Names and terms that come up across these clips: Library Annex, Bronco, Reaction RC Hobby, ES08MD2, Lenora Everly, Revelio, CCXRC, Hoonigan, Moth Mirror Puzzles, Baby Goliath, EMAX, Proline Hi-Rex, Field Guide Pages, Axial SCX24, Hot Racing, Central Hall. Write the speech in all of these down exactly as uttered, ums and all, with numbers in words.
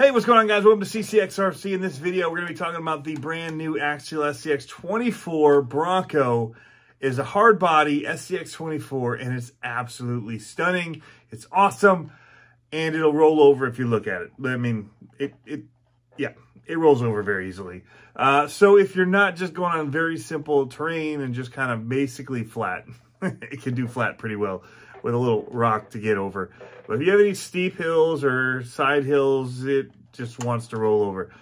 Hey, what's going on, guys? Welcome to C C X R C. In this video, we're going to be talking about the brand new Axial S C X twenty-four Bronco. It is a hard body S C X twenty-four, and it's absolutely stunning. It's awesome, and it'll roll over if you look at it. I mean, it, it yeah, it rolls over very easily. Uh, so if you're not just going on very simple terrain and just kind of basically flat, it can do flat pretty well with a little rock to get over. But if you have any steep hills or side hills, it just wants to roll over.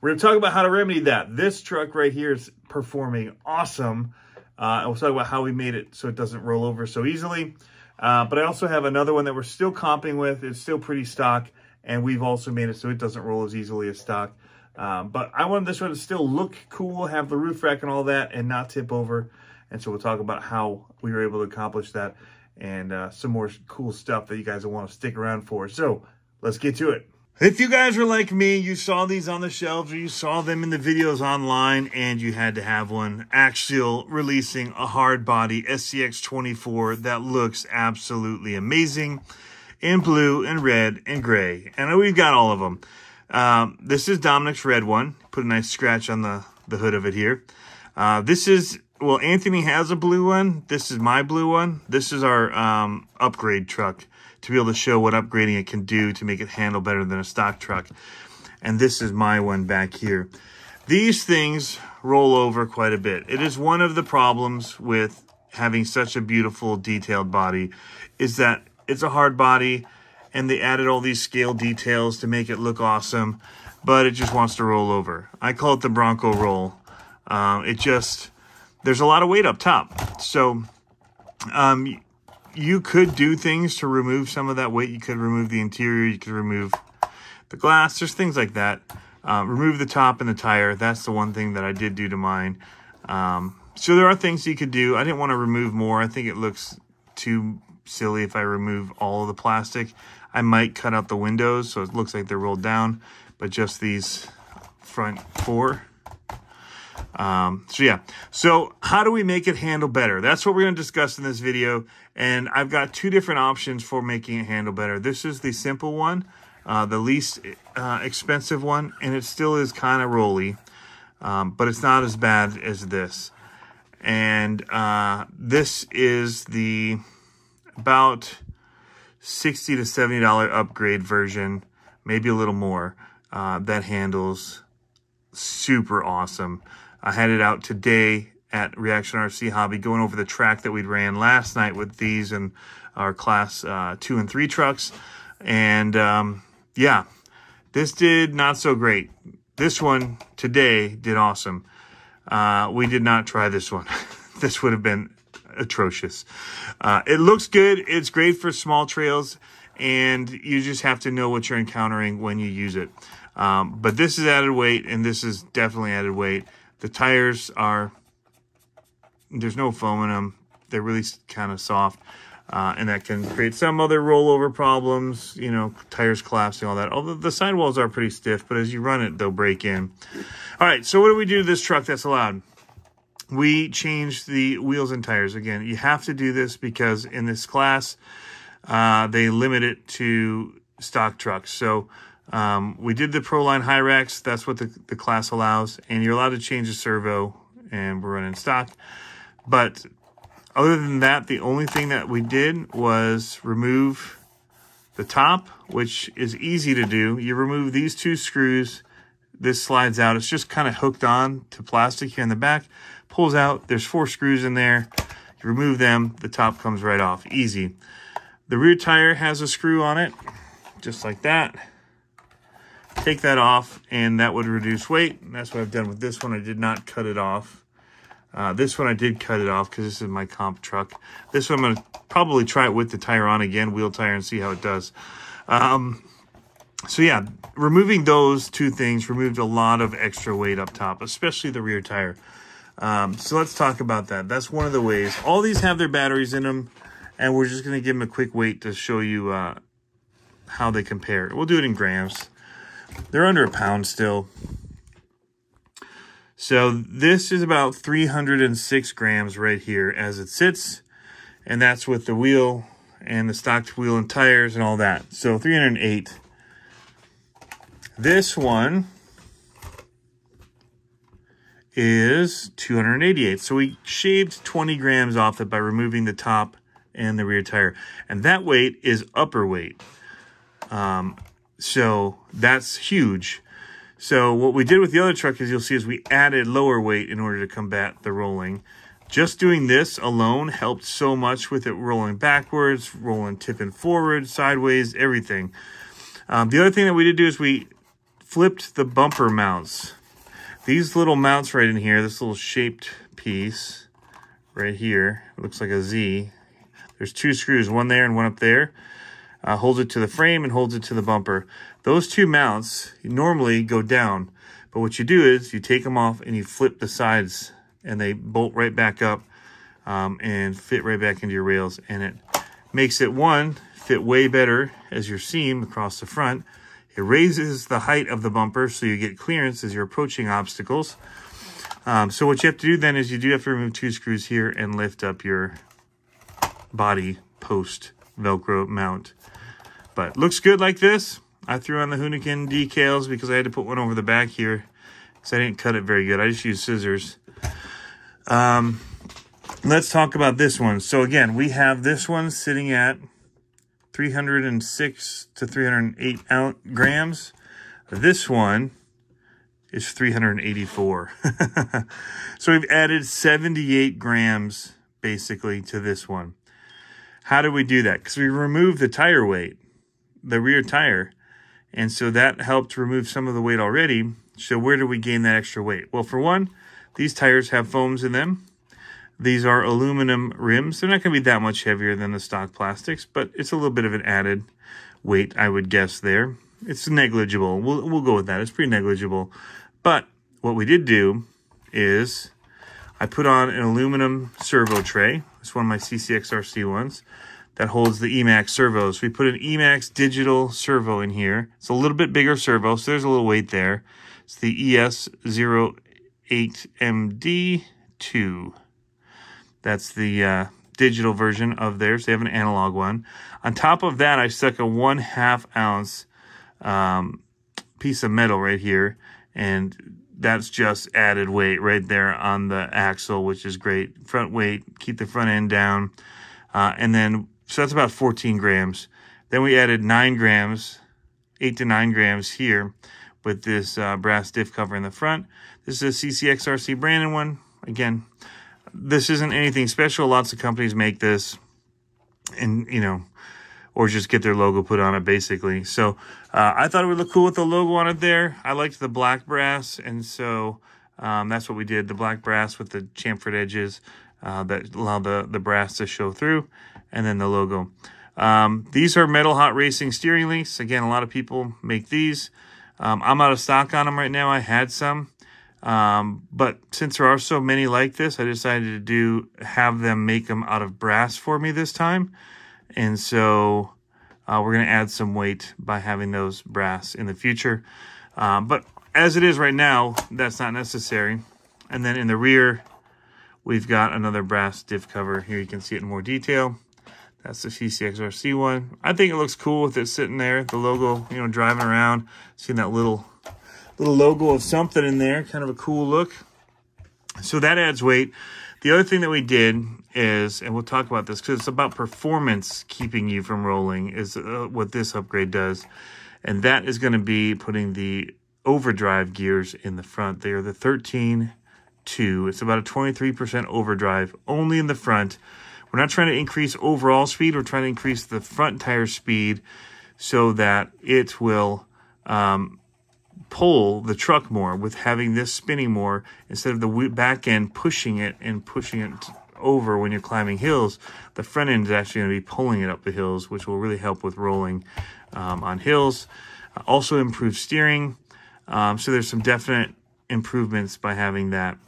We're going to talk about how to remedy that. This truck right here is performing awesome. Uh, and we'll talk about how we made it so it doesn't roll over so easily. Uh, but I also have another one that we're still comping with. It's still pretty stock, and we've also made it so it doesn't roll as easily as stock. Um, but I wanted this one to still look cool, have the roof rack and all that, and not tip over. And so we'll talk about how we were able to accomplish that, and uh, some more cool stuff that you guys will want to stick around for. So let's get to it. If you guys were like me, you saw these on the shelves or you saw them in the videos online and you had to have one. Axial releasing a hard body S C X twenty-four that looks absolutely amazing in blue and red and gray. And we've got all of them. Um, this is Dominic's red one. Put a nice scratch on the, the hood of it here. Uh, this is... Well, Anthony has a blue one. This is my blue one. This is our um, upgrade truck to be able to show what upgrading it can do to make it handle better than a stock truck. And this is my one back here. These things roll over quite a bit. It is one of the problems with having such a beautiful detailed body is that it's a hard body and they added all these scale details to make it look awesome, but it just wants to roll over. I call it the Bronco roll. Um, it just... There's a lot of weight up top. So um, you could do things to remove some of that weight. You could remove the interior. You could remove the glass. There's things like that. Uh, remove the top and the tire. That's the one thing that I did do to mine. Um, so there are things you could do. I didn't want to remove more. I think it looks too silly if I remove all of the plastic. I might cut out the windows so it looks like they're rolled down, but just these front four. Um, so yeah, so how do we make it handle better? That's what we're going to discuss in this video. And I've got two different options for making it handle better. This is the simple one, uh, the least uh, expensive one, and it still is kind of rolly, um, but it's not as bad as this. And uh, this is the about sixty to seventy dollar upgrade version, maybe a little more, uh, that handles super awesome. I had it out today at Reaction R C Hobby, going over the track that we ran last night with these and our class uh, two and three trucks. And um, yeah, this did not so great. This one today did awesome. Uh, we did not try this one. This would have been atrocious. Uh, it looks good. It's great for small trails, and you just have to know what you're encountering when you use it. Um, but this is added weight, and this is definitely added weight. The tires are, there's no foam in them. They're really kind of soft, uh, and that can create some other rollover problems, you know, tires collapsing, all that. Although the sidewalls are pretty stiff, but as you run it, they'll break in. All right, so what do we do to this truck that's allowed? We change the wheels and tires. Again, you have to do this because in this class, uh, they limit it to stock trucks. So... Um, we did the Proline Hi-Rex. That's what the, the class allows. And you're allowed to change the servo, and we're running stock. But other than that, the only thing that we did was remove the top, which is easy to do. You remove these two screws. This slides out. It's just kind of hooked on to plastic here in the back. Pulls out. There's four screws in there. You remove them. The top comes right off. Easy. The rear tire has a screw on it, just like that. Take that off, and that would reduce weight. And that's what I've done with this one. I did not cut it off. Uh, this one I did cut it off because this is my comp truck. This one I'm going to probably try it with the tire on again, wheel tire, and see how it does. Um, so yeah, removing those two things removed a lot of extra weight up top, especially the rear tire. Um, so let's talk about that. That's one of the ways. All these have their batteries in them, and we're just going to give them a quick weight to show you uh, how they compare. We'll do it in grams. They're under a pound still. So this is about three hundred six grams right here as it sits. And that's with the wheel and the stocked wheel and tires and all that. So three hundred eight. This one is two hundred eighty-eight. So we shaved twenty grams off it by removing the top and the rear tire. And that weight is upper weight. Um, so that's huge. So what we did with the other truck is you'll see is we added lower weight in order to combat the rolling. Just doing this alone helped so much with it rolling backwards, rolling tipping forward, sideways, everything. Um, the other thing that we did do is we flipped the bumper mounts. These little mounts right in here, this little shaped piece right here, it looks like a Z. There's two screws, one there and one up there. Uh, holds it to the frame and holds it to the bumper. Those two mounts normally go down, but what you do is you take them off and you flip the sides and they bolt right back up um, and fit right back into your rails. And it makes it, one, fit way better as your seam across the front. It raises the height of the bumper so you get clearance as you're approaching obstacles. Um, so what you have to do then is you do have to remove two screws here and lift up your body post Velcro mount. But looks good like this. I threw on the Hoonigan decals because I had to put one over the back here because I didn't cut it very good. I just used scissors. Um, let's talk about this one. So again, we have this one sitting at three hundred six to three hundred eight ounce grams. This one is three hundred eighty-four. So we've added seventy-eight grams basically to this one. How do we do that? Because we removed the tire weight, the rear tire. And so that helped remove some of the weight already. So where do we gain that extra weight? Well, for one, these tires have foams in them. These are aluminum rims. They're not going to be that much heavier than the stock plastics, but it's a little bit of an added weight, I would guess there. It's negligible. We'll, we'll go with that. It's pretty negligible. But what we did do is I put on an aluminum servo tray. It's one of my C C X R C ones that holds the E MAX servos. We put an E MAX digital servo in here. It's a little bit bigger servo, so there's a little weight there. It's the E S zero eight M D two. That's the uh, digital version of theirs. They have an analog one. On top of that, I stuck a one half ounce um, piece of metal right here. And that's just added weight right there on the axle, which is great. Front weight, keep the front end down. Uh, and then, so that's about fourteen grams. Then we added nine grams, eight to nine grams here with this uh, brass diff cover in the front. This is a C C X R C Brandon one. Again, this isn't anything special. Lots of companies make this and, you know, or just get their logo put on it basically. So uh, I thought it would look cool with the logo on it there. I liked the black brass. And so um, that's what we did. The black brass with the chamfered edges uh, that allow the, the brass to show through. And then the logo. Um, these are metal Hot Racing steering links. Again, a lot of people make these. Um, I'm out of stock on them right now. I had some. Um, but since there are so many like this, I decided to do, have them make them out of brass for me this time. And so, uh, we're going to add some weight by having those brass in the future. Um, but as it is right now, that's not necessary. And then in the rear, we've got another brass diff cover here. You can see it in more detail. That's the C C X R C one. I think it looks cool with it sitting there, the logo, you know, driving around, seeing that little, little logo of something in there, kind of a cool look. So that adds weight. The other thing that we did is, and we'll talk about this because it's about performance keeping you from rolling, is uh, what this upgrade does. And that is going to be putting the overdrive gears in the front. They are the thirteen two. It's about a twenty-three percent overdrive only in the front. We're not trying to increase overall speed. We're trying to increase the front tire speed so that it will um, pull the truck more with having this spinning more instead of the back end pushing it and pushing it over when you're climbing hills. The front end is actually going to be pulling it up the hills, which will really help with rolling um, on hills. Uh, also improve steering. Um, so there's some definite improvements by having that.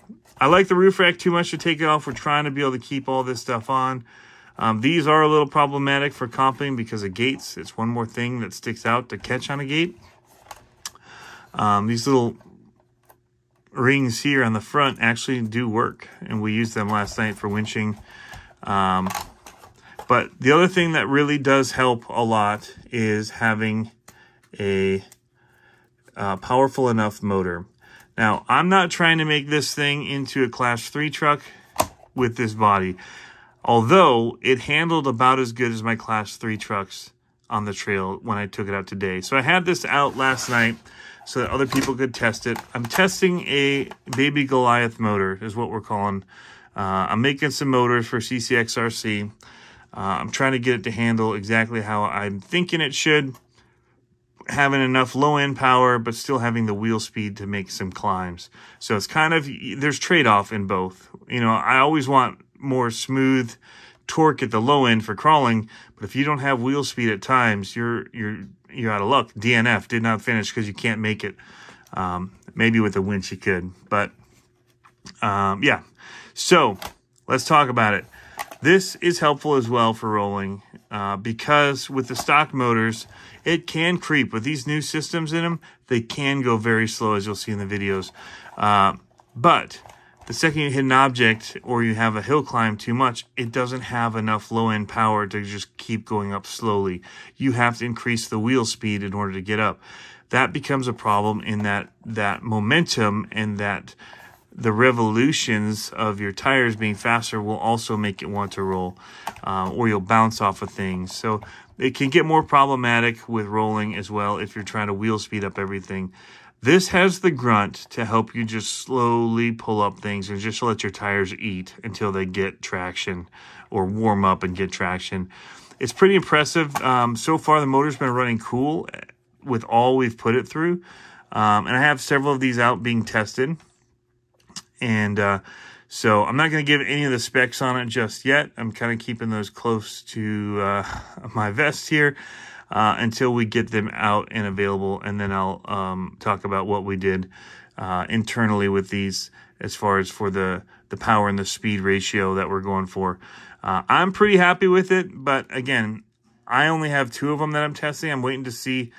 I like the roof rack too much to take it off. We're trying to be able to keep all this stuff on. Um, these are a little problematic for comping because of gates. It's one more thing that sticks out to catch on a gate. Um, these little rings here on the front actually do work, and we used them last night for winching. Um, but the other thing that really does help a lot is having a uh, powerful enough motor. Now, I'm not trying to make this thing into a class three truck with this body, although it handled about as good as my class three trucks on the trail when I took it out today. So I had this out last night so that other people could test it. I'm testing a Baby Goliath motor is what we're calling. Uh, I'm making some motors for C C X R C. Uh, I'm trying to get it to handle exactly how I'm thinking it should, having enough low-end power, but still having the wheel speed to make some climbs. So it's kind of, there's trade-off in both. You know, I always want more smooth torque at the low end for crawling, but if you don't have wheel speed at times, you're you're you're out of luck. D N F, did not finish because you can't make it. Um, maybe with a winch you could, but um, yeah. So let's talk about it. This is helpful as well for rolling uh, because with the stock motors, it can creep. With these new systems in them, they can go very slow, as you'll see in the videos. Uh, but the second you hit an object or you have a hill climb too much, it doesn't have enough low-end power to just keep going up slowly. You have to increase the wheel speed in order to get up. That becomes a problem in that that momentum and that the revolutions of your tires being faster will also make it want to roll, uh, or you'll bounce off of things. So it can get more problematic with rolling as well if you're trying to wheel speed up everything. This has the grunt to help you just slowly pull up things and just let your tires eat until they get traction or warm up and get traction. It's pretty impressive. Um, so far, the motor's been running cool with all we've put it through. Um, and I have several of these out being tested. And uh, so I'm not going to give any of the specs on it just yet. I'm kind of keeping those close to uh, my vest here. Uh, until we get them out and available, and then I'll um, talk about what we did uh, internally with these as far as for the, the power and the speed ratio that we're going for. Uh, I'm pretty happy with it, but again, I only have two of them that I'm testing. I'm waiting to see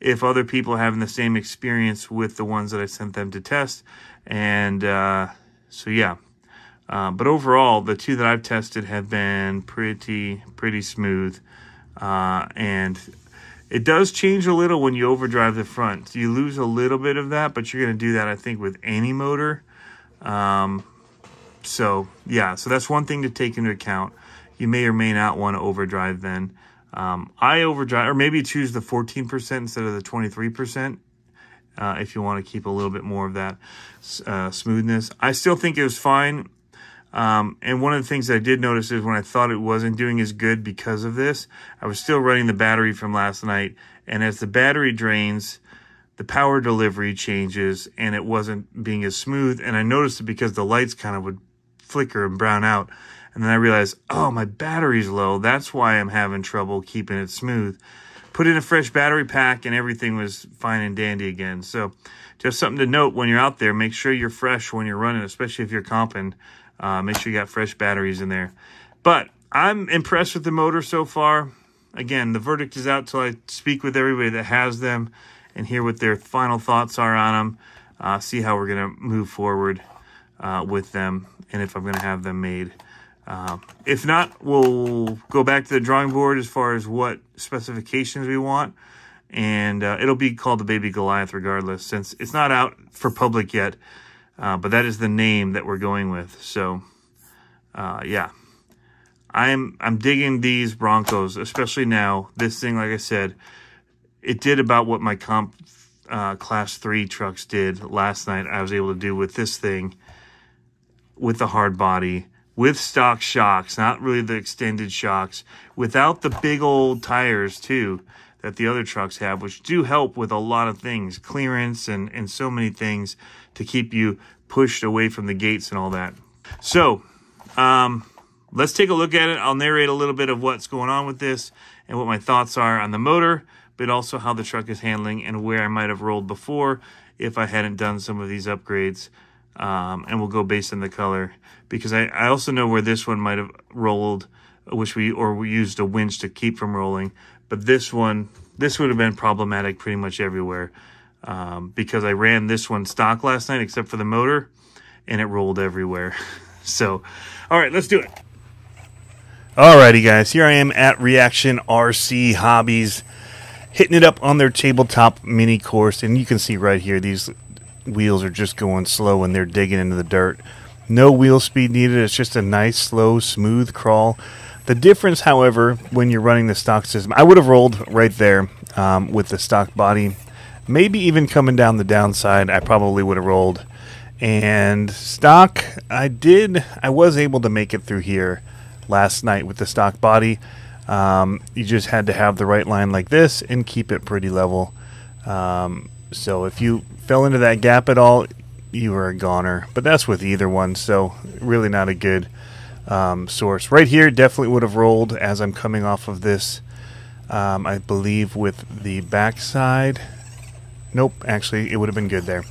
if other people are having the same experience with the ones that I sent them to test. And uh, so, yeah. Uh, but overall, the two that I've tested have been pretty, pretty smooth. Uh, and it does change a little when you overdrive the front. You lose a little bit of that, but you're going to do that, I think, with any motor. Um, so, yeah, so that's one thing to take into account. You may or may not want to overdrive then. Um, I overdrive, or maybe choose the fourteen percent instead of the twenty-three percent uh, if you want to keep a little bit more of that uh, smoothness. I still think it was fine. Um, and one of the things that I did notice is when I thought it wasn't doing as good because of this, I was still running the battery from last night. And as the battery drains, the power delivery changes and it wasn't being as smooth. And I noticed it because the lights kind of would flicker and brown out. And then I realized, oh, my battery's low. That's why I'm having trouble keeping it smooth. Put in a fresh battery pack and everything was fine and dandy again. So just something to note when you're out there, make sure you're fresh when you're running, especially if you're comping. Uh, make sure you got fresh batteries in there. But I'm impressed with the motor so far. Again, the verdict is out till I speak with everybody that has them and hear what their final thoughts are on them. Uh, see how we're going to move forward uh, with them and if I'm going to have them made. Uh, if not, we'll go back to the drawing board as far as what specifications we want. And uh, it'll be called the Baby Goliath regardless, since it's not out for public yet. Uh, but that is the name that we're going with. So, uh, yeah, I'm I'm digging these Broncos, especially now. This thing, like I said, it did about what my comp uh, class three trucks did last night. I was able to do with this thing, with the hard body, with stock shocks, not really the extended shocks, without the big old tires too that the other trucks have, which do help with a lot of things, clearance and, and so many things to keep you pushed away from the gates and all that. So um, let's take a look at it. I'll narrate a little bit of what's going on with this and what my thoughts are on the motor, but also how the truck is handling and where I might have rolled before if I hadn't done some of these upgrades. Um, and we'll go based on the color because I, I also know where this one might have rolled, which we or we used a winch to keep from rolling. But this one, this would have been problematic pretty much everywhere um, because I ran this one stock last night except for the motor, and it rolled everywhere. So, all right, let's do it. All righty, guys, here I am at Reaction R C Hobby's hitting it up on their tabletop mini course. And you can see right here, these wheels are just going slow and they're digging into the dirt. No wheel speed needed. It's just a nice, slow, smooth crawl. The difference, however, when you're running the stock system, I would have rolled right there um, with the stock body. Maybe even coming down the downside, I probably would have rolled. And stock, I did, I was able to make it through here last night with the stock body. Um, you just had to have the right line like this and keep it pretty level. Um, so if you fell into that gap at all, you were a goner. But that's with either one, so really not a good um, source. Right here, definitely would have rolled as I'm coming off of this, um, I believe with the backside. Nope, actually, it would have been good there.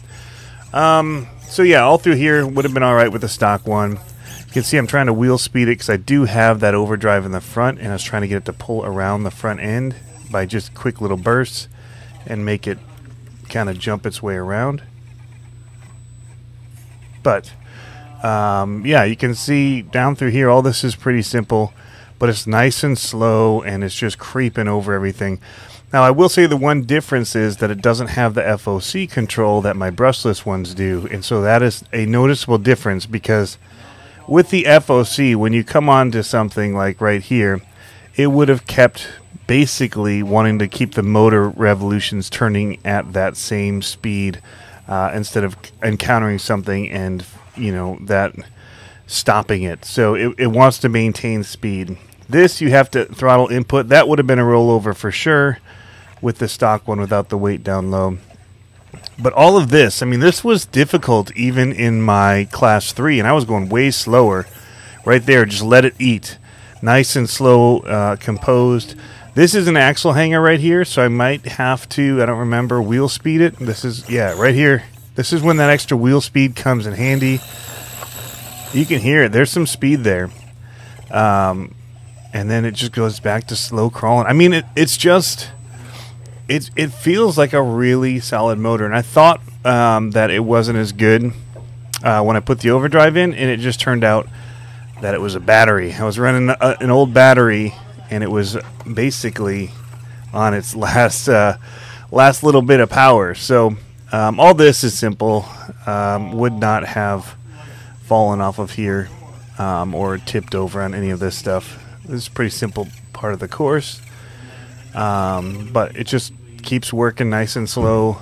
Um, so yeah, all through here would have been all right with the stock one. You can see I'm trying to wheel speed it because I do have that overdrive in the front, and I was trying to get it to pull around the front end by just quick little bursts and make it kind of jump its way around. But um, yeah, you can see down through here, all this is pretty simple, but it's nice and slow, and it's just creeping over everything. Now, I will say the one difference is that it doesn't have the F O C control that my brushless ones do, and so that is a noticeable difference, because with the F O C, when you come on to something like right here, it would have kept basically wanting to keep the motor revolutions turning at that same speed uh, instead of encountering something and, you know, that stopping it. So it, it wants to maintain speed. This, you have to throttle input. That would have been a rollover for sure with the stock one without the weight down low. But all of this, I mean, this was difficult even in my class three, and I was going way slower. Right there, just let it eat. Nice and slow, uh, composed. This is an axle hanger right here, so I might have to, I don't remember, wheel speed it. This is, yeah, right here. This is when that extra wheel speed comes in handy. You can hear it. There's some speed there. Um, and then it just goes back to slow crawling. I mean, it, it's just... It, it feels like a really solid motor, and I thought um, that it wasn't as good uh, when I put the overdrive in, and it just turned out that it was a battery. I was running a, an old battery, and it was basically on its last uh, last little bit of power. So um, all this is simple. Um, would not have fallen off of here um, or tipped over on any of this stuff. This is a pretty simple part of the course, um, but it just keeps working nice and slow.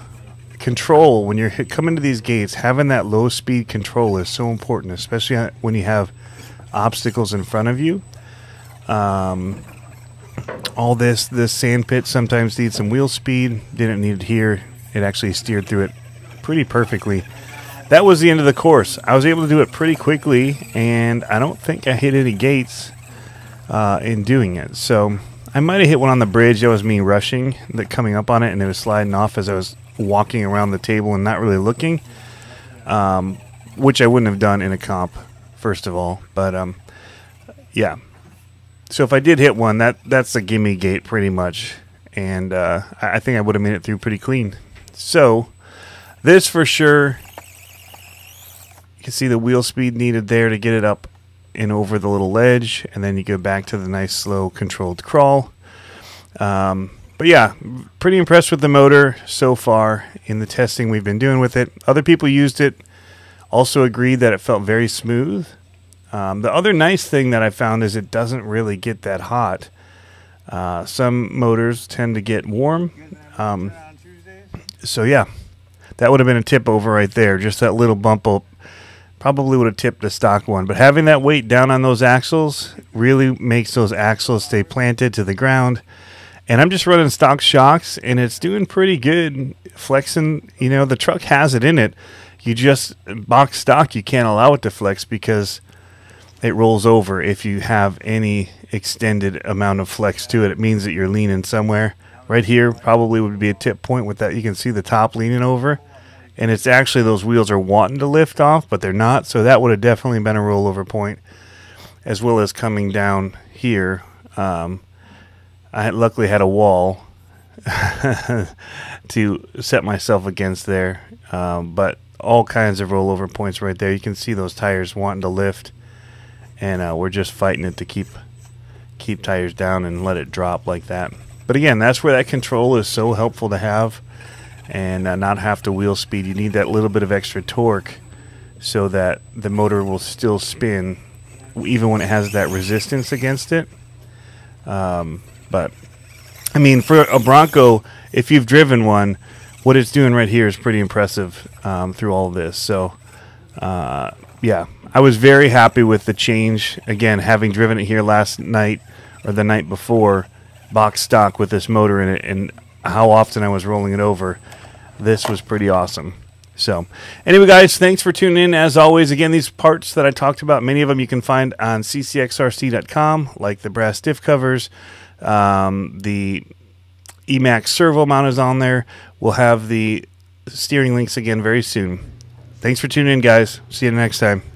Control, when you're coming to these gates, having that low speed control is so important, especially when you have obstacles in front of you. Um, all this, this sand pit sometimes needs some wheel speed. Didn't need it here. It actually steered through it pretty perfectly. That was the end of the course. I was able to do it pretty quickly, and I don't think I hit any gates uh, in doing it. So I might have hit one on the bridge. That was me rushing, that coming up on it, and it was sliding off as I was walking around the table and not really looking, um, which I wouldn't have done in a comp, first of all. But um, yeah, so if I did hit one, that that's a gimme gate pretty much, and uh, I think I would have made it through pretty clean. So this for sure, you can see the wheel speed needed there to get it up and over the little ledge, and then you go back to the nice slow controlled crawl. Um, but yeah, pretty impressed with the motor so far in the testing we've been doing with it. Other people used it also agreed that it felt very smooth. Um, the other nice thing that I found is it doesn't really get that hot. Uh, some motors tend to get warm. Um, so yeah, that would have been a tip over right there, just that little bump up. Probably would have tipped the stock one, but having that weight down on those axles really makes those axles stay planted to the ground. And I'm just running stock shocks, and it's doing pretty good flexing. You know, the truck has it in it. You just box stock, you can't allow it to flex because it rolls over. If you have any extended amount of flex to it, it means that you're leaning somewhere. Right here probably would be a tip point with that. You can see the top leaning over. And it's actually, those wheels are wanting to lift off, but they're not. So that would have definitely been a rollover point, as well as coming down here. Um, I had, luckily had a wall to set myself against there. Um, but all kinds of rollover points right there. You can see those tires wanting to lift. And uh, we're just fighting it to keep, keep tires down and let it drop like that. But again, that's where that control is so helpful to have and uh, not have to wheel speed. You need that little bit of extra torque so that the motor will still spin even when it has that resistance against it. Um, but, I mean, for a Bronco, if you've driven one, what it's doing right here is pretty impressive um, through all of this. So, uh, yeah, I was very happy with the change. Again, having driven it here last night or the night before, box stock with this motor in it, and how often I was rolling it over, this was pretty awesome. So anyway, guys, thanks for tuning in. As always, again, these parts that I talked about, many of them you can find on C C X R C dot com, like the brass diff covers, um, the E MAX servo mount is on there. We'll have the steering links again very soon. Thanks for tuning in, guys. See you next time.